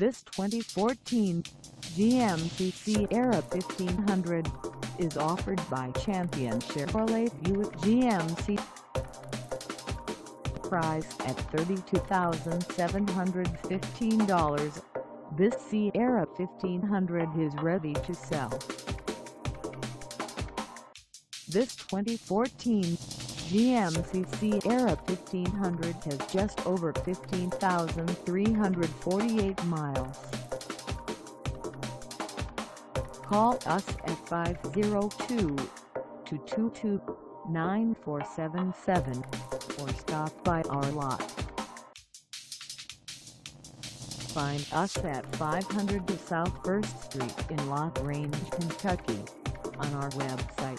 This 2014 GMC Sierra 1500 is offered by Champion Chevrolet Buick GMC. Priced at $32,715, this Sierra 1500 is ready to sell. This 2014 GMC Sierra 1500 has just over 15,348 miles. Call us at 502-222-9477 or stop by our lot. Find us at 500 South 1st Street in La Grange, Kentucky, on our website,